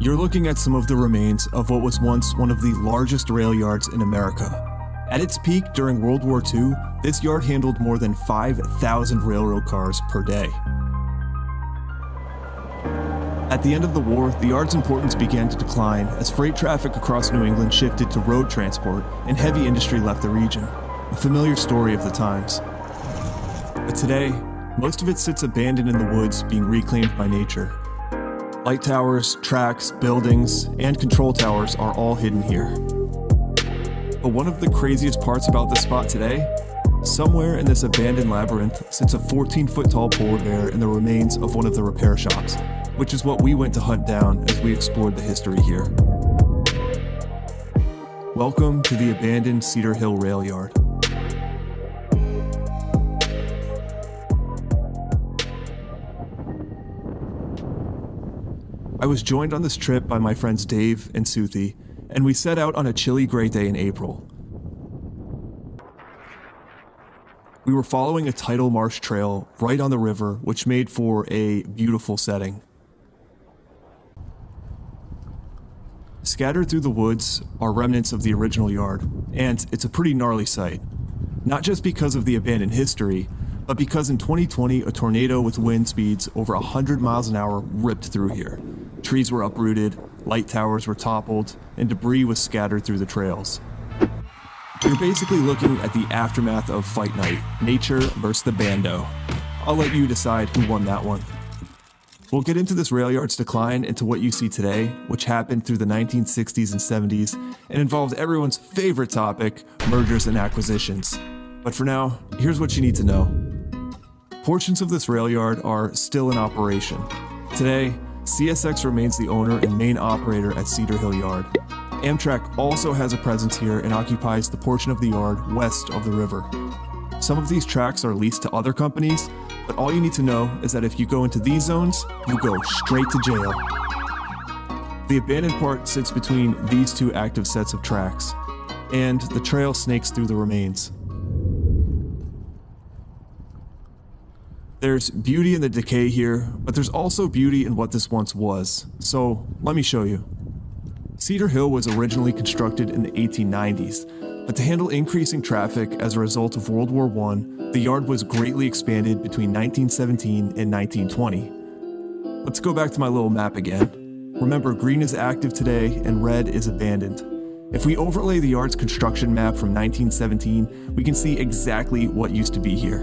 You're looking at some of the remains of what was once one of the largest rail yards in America. At its peak during World War II, this yard handled more than 5,000 railroad cars per day. At the end of the war, the yard's importance began to decline as freight traffic across New England shifted to road transport and heavy industry left the region, a familiar story of the times. But today, most of it sits abandoned in the woods, being reclaimed by nature. Light towers, tracks, buildings, and control towers are all hidden here. But one of the craziest parts about this spot today? Somewhere in this abandoned labyrinth sits a 14-foot tall polar bear in the remains of one of the repair shops, which is what we went to hunt down as we explored the history here. Welcome to the abandoned Cedar Hill Rail Yard. I was joined on this trip by my friends Dave and Suthi, and we set out on a chilly gray day in April. We were following a tidal marsh trail right on the river, which made for a beautiful setting. Scattered through the woods are remnants of the original yard, and it's a pretty gnarly sight. Not just because of the abandoned history, but because in 2020, a tornado with wind speeds over 100 miles an hour ripped through here. Trees were uprooted, light towers were toppled, and debris was scattered through the trails. You're basically looking at the aftermath of Fight Night, nature versus the bando. I'll let you decide who won that one. We'll get into this rail yard's decline into what you see today, which happened through the 1960s and 70s, and involved everyone's favorite topic, mergers and acquisitions. But for now, here's what you need to know. Portions of this rail yard are still in operation. Today, CSX remains the owner and main operator at Cedar Hill Yard. Amtrak also has a presence here and occupies the portion of the yard west of the river. Some of these tracks are leased to other companies, but all you need to know is that if you go into these zones, you go straight to jail. The abandoned part sits between these two active sets of tracks, and the trail snakes through the remains. There's beauty in the decay here, but there's also beauty in what this once was. So let me show you. Cedar Hill was originally constructed in the 1890s, but to handle increasing traffic as a result of World War I, the yard was greatly expanded between 1917 and 1920. Let's go back to my little map again. Remember, green is active today and red is abandoned. If we overlay the yard's construction map from 1917, we can see exactly what used to be here.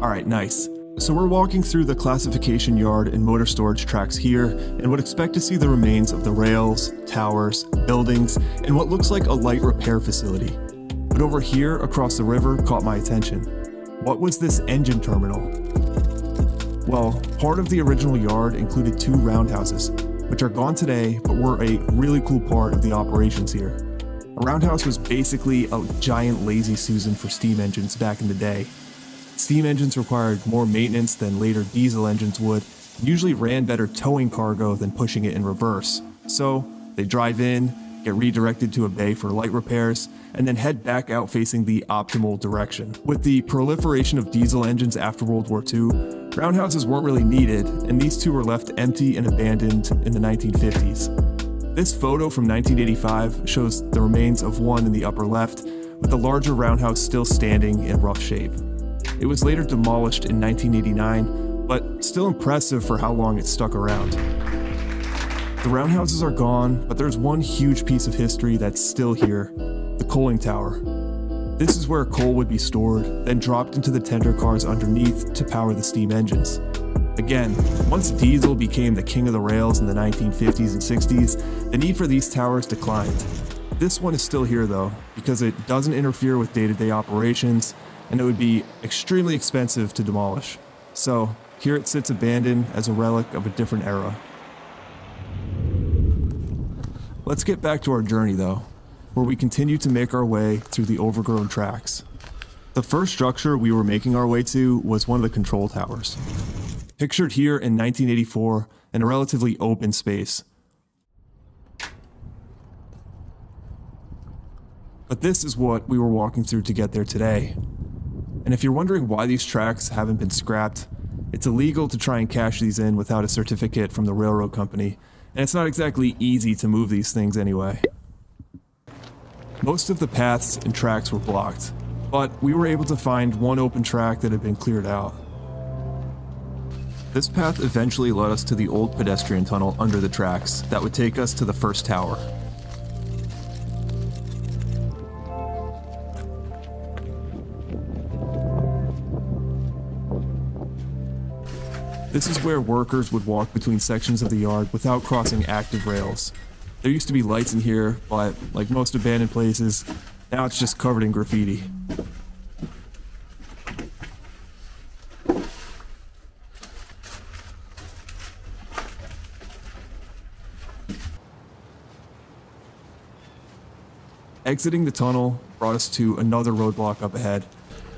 All right, nice. So we're walking through the classification yard and motor storage tracks here, and would expect to see the remains of the rails, towers, buildings, and what looks like a light repair facility. But over here, across the river, caught my attention. What was this engine terminal? Well, part of the original yard included two roundhouses, which are gone today, but were a really cool part of the operations here. A roundhouse was basically a giant Lazy Susan for steam engines back in the day. Steam engines required more maintenance than later diesel engines would, and usually ran better towing cargo than pushing it in reverse. So they drive in, get redirected to a bay for light repairs, and then head back out facing the optimal direction. With the proliferation of diesel engines after World War II, roundhouses weren't really needed, and these two were left empty and abandoned in the 1950s. This photo from 1985 shows the remains of one in the upper left, with the larger roundhouse still standing in rough shape. It was later demolished in 1989, but still impressive for how long it stuck around. The roundhouses are gone, but there's one huge piece of history that's still here, the coaling tower. This is where coal would be stored, then dropped into the tender cars underneath to power the steam engines. Again, once diesel became the king of the rails in the 1950s and 60s, the need for these towers declined. This one is still here though, because it doesn't interfere with day-to-day operations, and it would be extremely expensive to demolish. So here it sits abandoned as a relic of a different era. Let's get back to our journey though, where we continue to make our way through the overgrown tracks. The first structure we were making our way to was one of the control towers. Pictured here in 1984 in a relatively open space. But this is what we were walking through to get there today. And if you're wondering why these tracks haven't been scrapped, it's illegal to try and cash these in without a certificate from the railroad company, And it's not exactly easy to move these things anyway. Most of the paths and tracks were blocked, but we were able to find one open track that had been cleared out. This path eventually led us to the old pedestrian tunnel under the tracks that would take us to the first tower. This is where workers would walk between sections of the yard without crossing active rails. There used to be lights in here, but like most abandoned places, now it's just covered in graffiti. Exiting the tunnel brought us to another roadblock up ahead,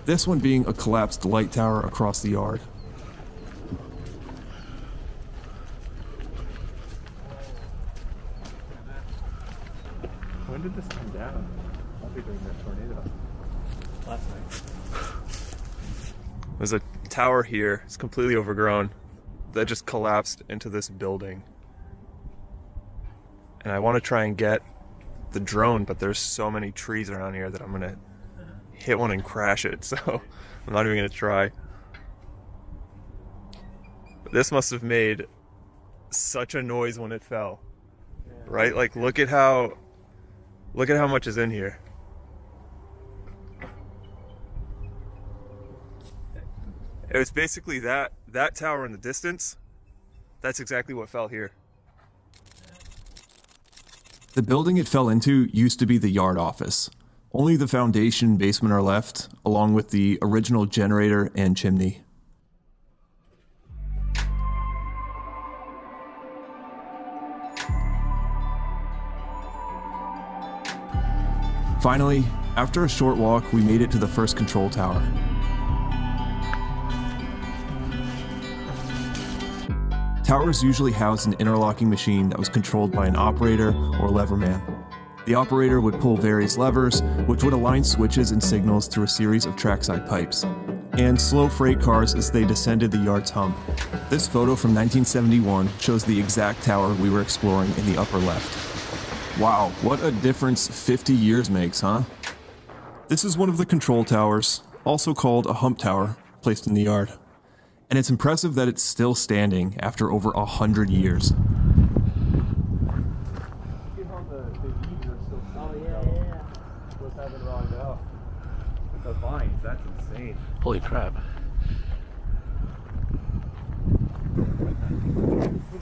this one being a collapsed light tower across the yard. When did this come down? I'll be doing that tornado. Last night. There's a tower here, it's completely overgrown, that just collapsed into this building. And I want to try and get the drone, but there's so many trees around here that I'm going to hit one and crash it, so I'm not even going to try. But this must have made such a noise when it fell. Yeah. Right? Like, look at how much is in here. It was basically that tower in the distance. That's exactly what fell here. The building it fell into used to be the yard office. Only the foundation and basement are left, along with the original generator and chimney. Finally, after a short walk, we made it to the first control tower. Towers usually housed an interlocking machine that was controlled by an operator or leverman. The operator would pull various levers, which would align switches and signals through a series of trackside pipes, and slow freight cars as they descended the yard's hump. This photo from 1971 shows the exact tower we were exploring in the upper left. Wow, what a difference 50 years makes, huh? This is one of the control towers, also called a hump tower, placed in the yard. And it's impressive that it's still standing after over 100 years. The vines, that's insane. Holy crap.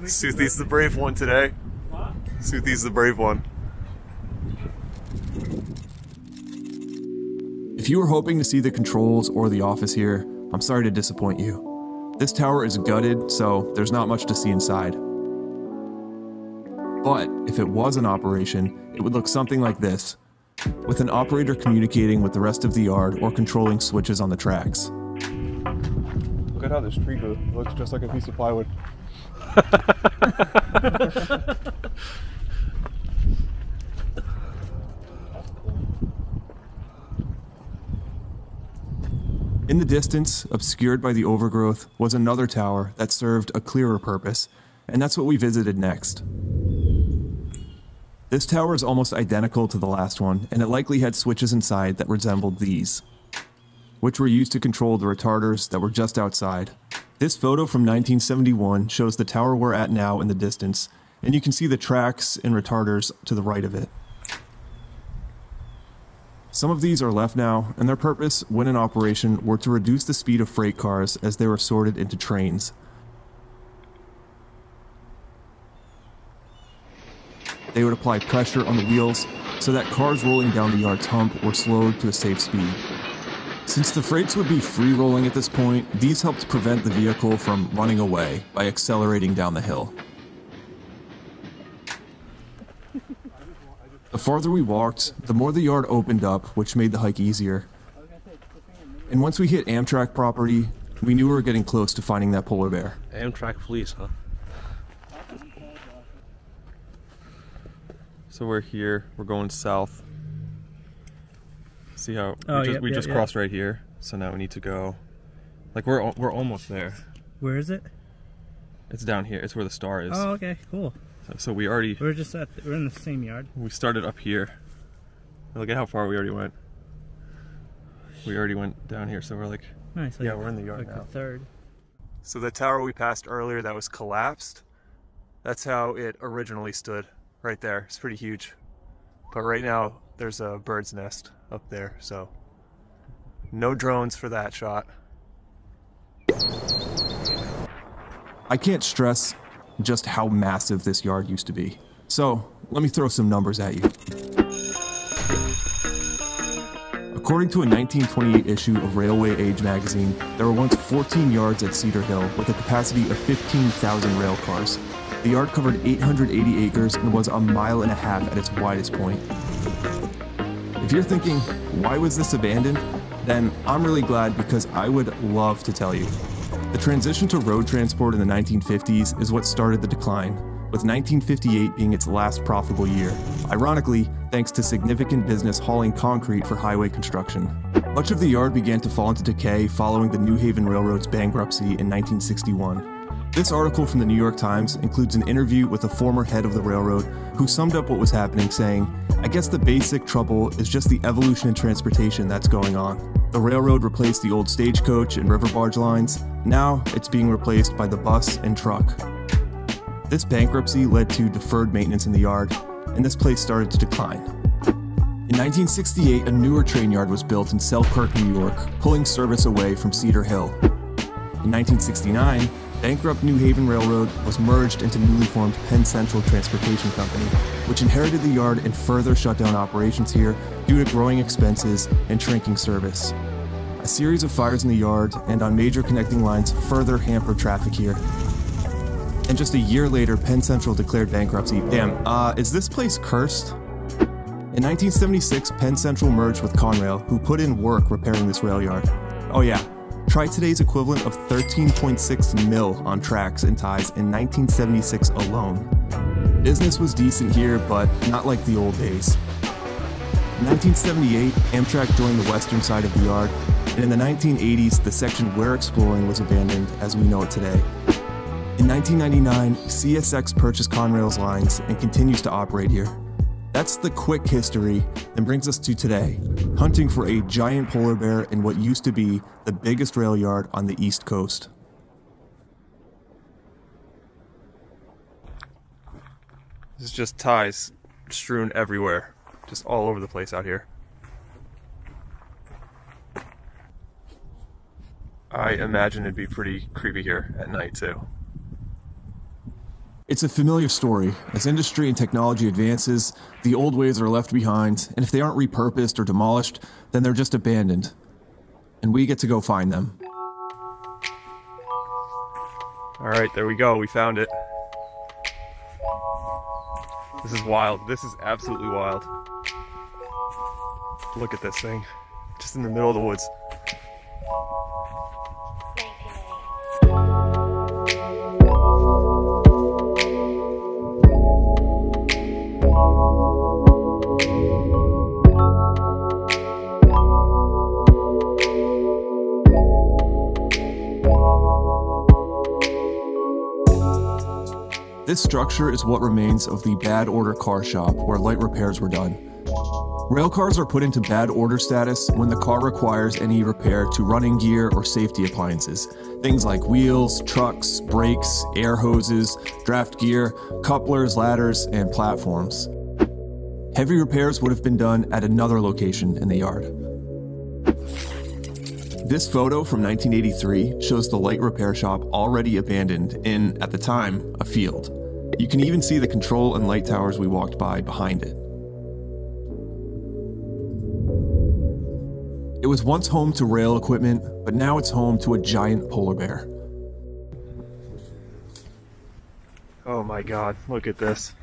Suthie's the brave one today. Suthie's the brave one. If you were hoping to see the controls or the office here, I'm sorry to disappoint you. This tower is gutted, so there's not much to see inside. But if it was an operation, it would look something like this, with an operator communicating with the rest of the yard or controlling switches on the tracks. Look at how this tree grew. It looks just like a piece of plywood. In the distance, obscured by the overgrowth, was another tower that served a clearer purpose, and that's what we visited next. This tower is almost identical to the last one, and it likely had switches inside that resembled these, which were used to control the retarders that were just outside. This photo from 1971 shows the tower we're at now in the distance, and you can see the tracks and retarders to the right of it. Some of these are left now, and their purpose, when in operation, were to reduce the speed of freight cars as they were sorted into trains. They would apply pressure on the wheels so that cars rolling down the yard's hump were slowed to a safe speed. Since the freights would be free rolling at this point, these helped prevent the vehicle from running away by accelerating down the hill. The farther we walked, the more the yard opened up, which made the hike easier. And once we hit Amtrak property, we knew we were getting close to finding that polar bear. Amtrak police, huh? So we're here, we're going south. See how we just crossed right here, so now we need to go. Like we're almost there. Where is it? It's down here. It's where the star is. Oh, okay, cool. So we already... We're in the same yard. We started up here. Look at how far we already went. We already went down here, so we're like... Nice. Yeah, we're in the yard now. Third. So the tower we passed earlier that was collapsed, that's how it originally stood, right there. It's pretty huge. But right now, there's a bird's nest up there, so... No drones for that shot. I can't stress just how massive this yard used to be. So, let me throw some numbers at you. According to a 1928 issue of Railway Age magazine, there were once 14 yards at Cedar Hill with a capacity of 15,000 rail cars. The yard covered 880 acres and was 1.5 miles at its widest point. If you're thinking, why was this abandoned? Then I'm really glad, because I would love to tell you. The transition to road transport in the 1950s is what started the decline, with 1958 being its last profitable year, ironically, thanks to significant business hauling concrete for highway construction. Much of the yard began to fall into decay following the New Haven Railroad's bankruptcy in 1961. This article from the New York Times includes an interview with the former head of the railroad, who summed up what was happening, saying, "I guess the basic trouble is just the evolution in transportation that's going on. The railroad replaced the old stagecoach and river barge lines. Now it's being replaced by the bus and truck." This bankruptcy led to deferred maintenance in the yard, and this place started to decline. In 1968, a newer train yard was built in Selkirk, New York, pulling service away from Cedar Hill. In 1969, bankrupt New Haven Railroad was merged into newly formed Penn Central Transportation Company, which inherited the yard and further shut down operations here due to growing expenses and shrinking service. A series of fires in the yard and on major connecting lines further hampered traffic here. And just a year later, Penn Central declared bankruptcy. Damn, is this place cursed? In 1976, Penn Central merged with Conrail, who put in work repairing this rail yard. Oh yeah. Try today's equivalent of 13.6 mil on tracks and ties in 1976 alone. Business was decent here, but not like the old days. In 1978, Amtrak joined the western side of the yard, and in the 1980s, the section we're exploring was abandoned as we know it today. In 1999, CSX purchased Conrail's lines and continues to operate here. That's the quick history, and brings us to today, hunting for a giant polar bear in what used to be the biggest rail yard on the East Coast. This is just ties strewn everywhere, just all over the place out here. I imagine it'd be pretty creepy here at night too. It's a familiar story. As industry and technology advances, the old ways are left behind, and if they aren't repurposed or demolished, then they're just abandoned. And we get to go find them. Alright, there we go. We found it. This is wild. This is absolutely wild. Look at this thing. Just in the middle of the woods. This structure is what remains of the bad order car shop where light repairs were done. Rail cars are put into bad order status when the car requires any repair to running gear or safety appliances. Things like wheels, trucks, brakes, air hoses, draft gear, couplers, ladders, and platforms. Heavy repairs would have been done at another location in the yard. This photo from 1983 shows the light repair shop already abandoned in, at the time, a field. You can even see the control and light towers we walked by behind it. It was once home to rail equipment, but now it's home to a giant polar bear. Oh my God, look at this.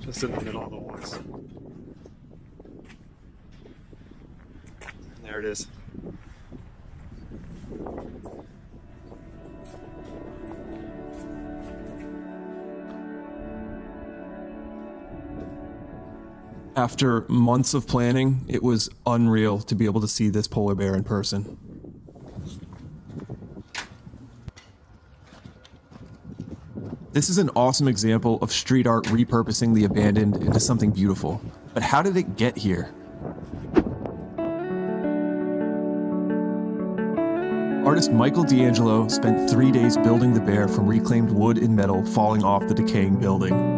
Just in the middle of the woods. There it is. After months of planning, it was unreal to be able to see this polar bear in person. This is an awesome example of street art repurposing the abandoned into something beautiful. But how did it get here? Artist Michael D'Angelo spent 3 days building the bear from reclaimed wood and metal falling off the decaying building.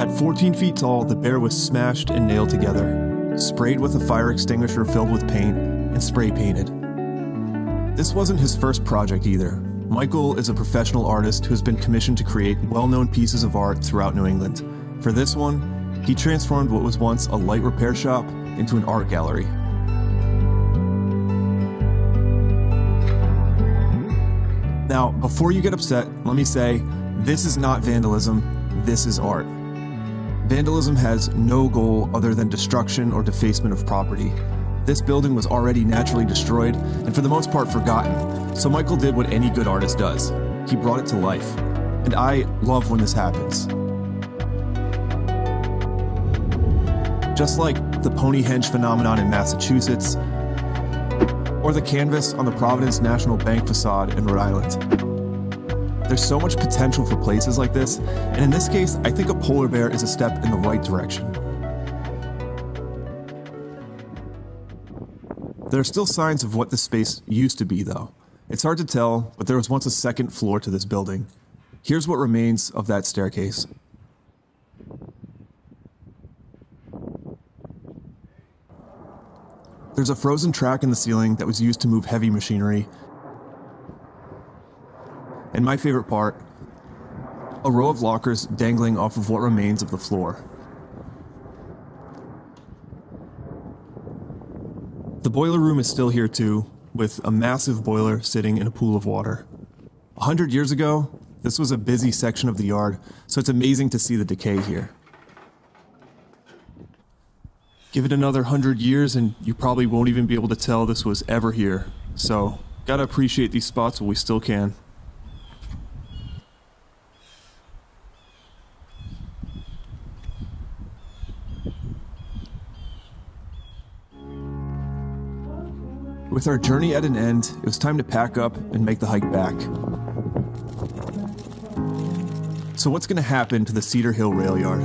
At 14 feet tall, the bear was smashed and nailed together, sprayed with a fire extinguisher filled with paint, and spray painted. This wasn't his first project either. Michael is a professional artist who's been commissioned to create well-known pieces of art throughout New England. For this one, he transformed what was once a light repair shop into an art gallery. Now, before you get upset, let me say, this is not vandalism, this is art. Vandalism has no goal other than destruction or defacement of property. This building was already naturally destroyed and for the most part forgotten, so Michael did what any good artist does. He brought it to life. And I love when this happens. Just like the Ponyhenge phenomenon in Massachusetts, or the canvas on the Providence National Bank facade in Rhode Island. There's so much potential for places like this, and in this case, I think a polar bear is a step in the right direction. There are still signs of what this space used to be, though. It's hard to tell, but there was once a second floor to this building. Here's what remains of that staircase. There's a frozen track in the ceiling that was used to move heavy machinery. And my favorite part, a row of lockers dangling off of what remains of the floor. The boiler room is still here too, with a massive boiler sitting in a pool of water. 100 years ago, this was a busy section of the yard, so it's amazing to see the decay here. Give it another 100 years and you probably won't even be able to tell this was ever here. So, gotta appreciate these spots while we still can. With our journey at an end, it was time to pack up and make the hike back. So what's going to happen to the Cedar Hill Rail Yard?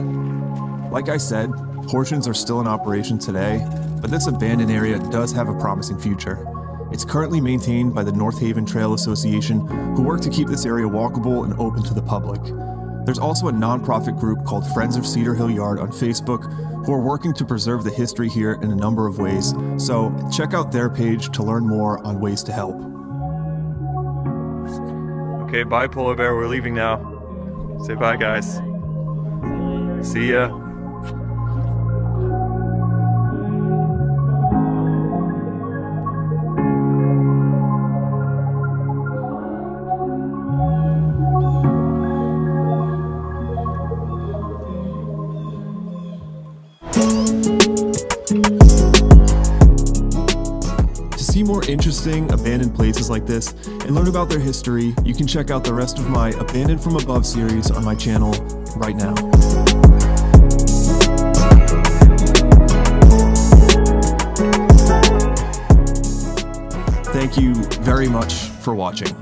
Like I said, portions are still in operation today, but this abandoned area does have a promising future. It's currently maintained by the North Haven Trail Association, who work to keep this area walkable and open to the public. There's also a nonprofit group called Friends of Cedar Hill Yard on Facebook who are working to preserve the history here in a number of ways, so check out their page to learn more on ways to help. Okay, bye polar bear, we're leaving now. Say bye guys. See ya. Interesting abandoned places like this and learn about their history, you can check out the rest of my Abandoned from Above series on my channel right now. Thank you very much for watching.